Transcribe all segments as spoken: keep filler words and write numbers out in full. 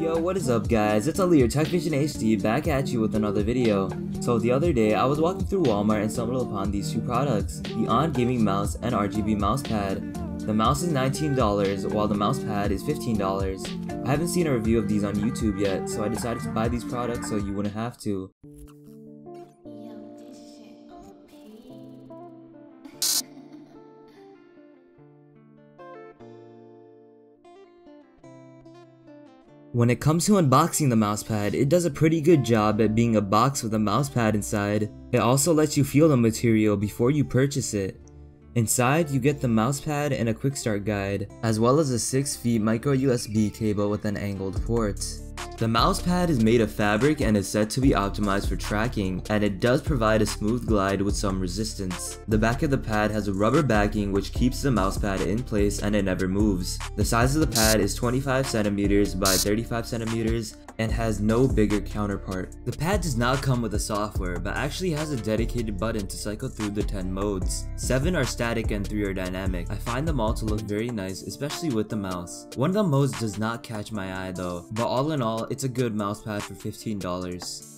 Yo, what is up guys, it's Aaliyah Tech Vision H D back at you with another video. So the other day, I was walking through Walmart and stumbled upon these two products, the On Gaming Mouse and R G B Mouse Pad. The mouse is nineteen dollars, while the mouse pad is fifteen dollars. I haven't seen a review of these on YouTube yet, so I decided to buy these products so you wouldn't have to. When it comes to unboxing the mousepad, it does a pretty good job at being a box with a mousepad inside. It also lets you feel the material before you purchase it. Inside, you get the mousepad and a quick start guide, as well as a six feet micro U S B cable with an angled port. The mousepad is made of fabric and is said to be optimized for tracking, and it does provide a smooth glide with some resistance. The back of the pad has a rubber backing which keeps the mousepad in place and it never moves. The size of the pad is twenty-five centimeters by thirty-five centimeters and has no bigger counterpart. The pad does not come with a software, but actually has a dedicated button to cycle through the ten modes. seven are static and three are dynamic. I find them all to look very nice, especially with the mouse. One of the modes does not catch my eye though, but all in all, it's a good mousepad for fifteen dollars.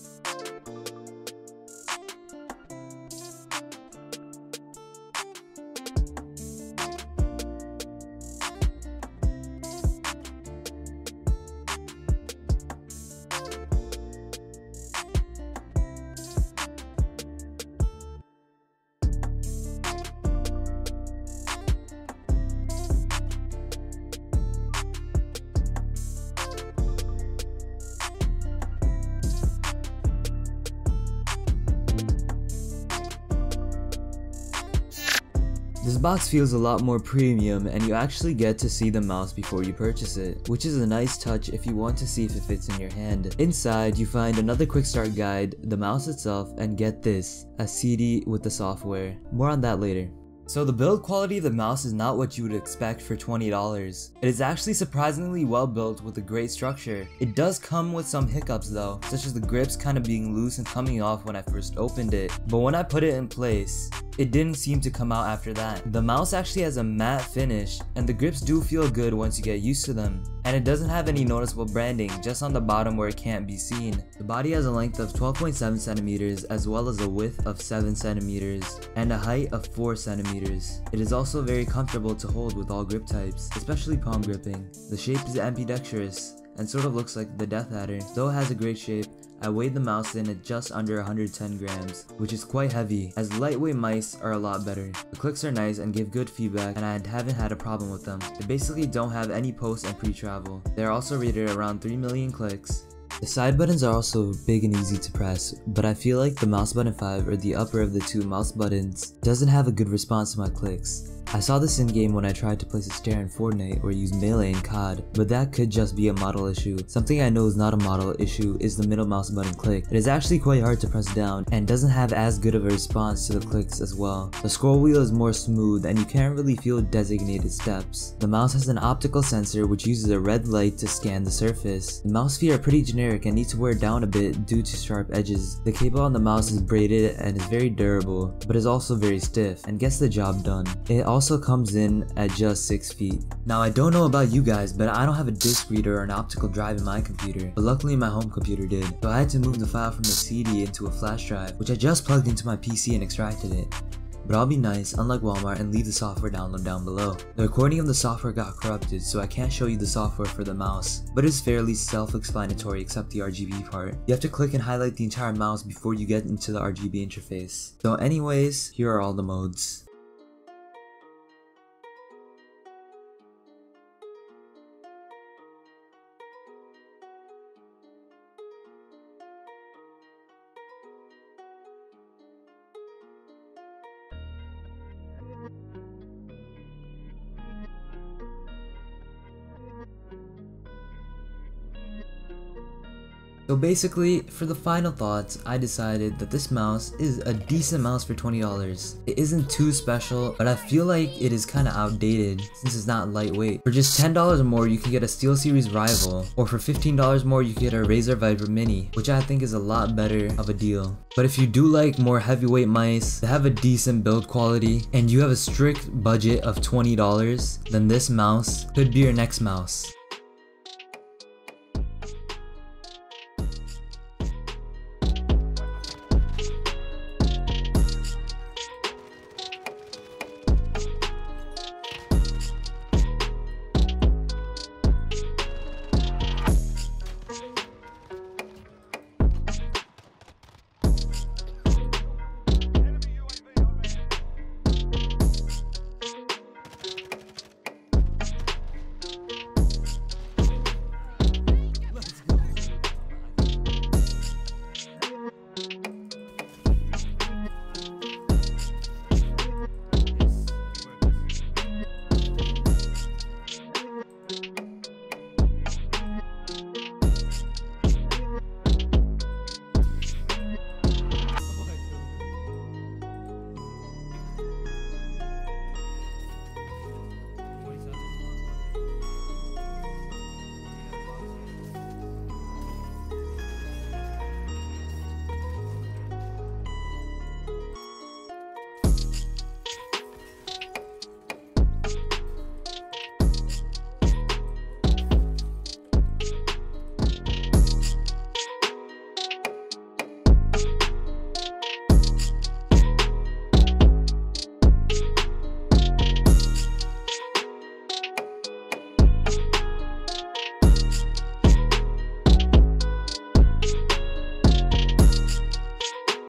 This box feels a lot more premium and you actually get to see the mouse before you purchase it, which is a nice touch if you want to see if it fits in your hand. Inside, you find another quick start guide, the mouse itself, and get this, a C D with the software. More on that later. So the build quality of the mouse is not what you would expect for twenty dollars. It is actually surprisingly well built with a great structure. It does come with some hiccups though, such as the grips kind of being loose and coming off when I first opened it. But when I put it in place, it didn't seem to come out after that. The mouse actually has a matte finish and the grips do feel good once you get used to them. And it doesn't have any noticeable branding, just on the bottom where it can't be seen. The body has a length of twelve point seven centimeters as well as a width of seven centimeters and a height of four centimeters. It is also very comfortable to hold with all grip types, especially palm gripping. The shape is ambidextrous and sort of looks like the Death Adder. Though it has a great shape, I weighed the mouse in at just under one hundred ten grams, which is quite heavy, as lightweight mice are a lot better. The clicks are nice and give good feedback, and I haven't had a problem with them. They basically don't have any post and pre-travel. They are also rated around three million clicks. The side buttons are also big and easy to press, but I feel like the mouse button five, or the upper of the two mouse buttons, doesn't have a good response to my clicks. I saw this in-game when I tried to place a stare in Fortnite or use melee in C O D, but that could just be a model issue. Something I know is not a model issue is the middle mouse button click. It is actually quite hard to press down and doesn't have as good of a response to the clicks as well. The scroll wheel is more smooth and you can't really feel designated steps. The mouse has an optical sensor which uses a red light to scan the surface. The mouse feet are pretty generic and need to wear down a bit due to sharp edges. The cable on the mouse is braided and is very durable, but is also very stiff and gets the job done. It also also comes in at just six feet. Now I don't know about you guys, but I don't have a disc reader or an optical drive in my computer, but luckily my home computer did, so I had to move the file from the C D into a flash drive, which I just plugged into my P C and extracted it. But I'll be nice, unlike Walmart, and leave the software download down below. The recording of the software got corrupted, so I can't show you the software for the mouse, but it's fairly self-explanatory except the R G B part. You have to click and highlight the entire mouse before you get into the R G B interface. So anyways, here are all the modes. So basically, for the final thoughts, I decided that this mouse is a decent mouse for twenty dollars. It isn't too special, but I feel like it is kinda outdated since it's not lightweight. For just ten dollars or more, you can get a SteelSeries Rival, or for fifteen dollars more, you can get a Razer Viper Mini, which I think is a lot better of a deal. But if you do like more heavyweight mice that have a decent build quality, and you have a strict budget of twenty dollars, then this mouse could be your next mouse.